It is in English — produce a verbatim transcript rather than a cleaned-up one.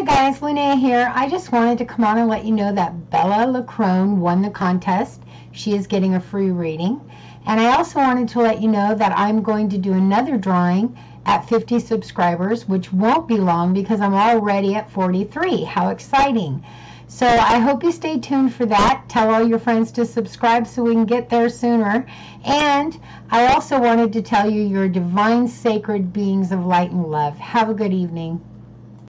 Hi guys, Linnea here. I just wanted to come on and let you know that Bella LeCrone won the contest. She is getting a free reading. And I also wanted to let you know that I'm going to do another drawing at fifty subscribers, which won't be long because I'm already at forty-three. How exciting. So I hope you stay tuned for that. Tell all your friends to subscribe so we can get there sooner. And I also wanted to tell you you're divine, sacred beings of light and love. Have a good evening.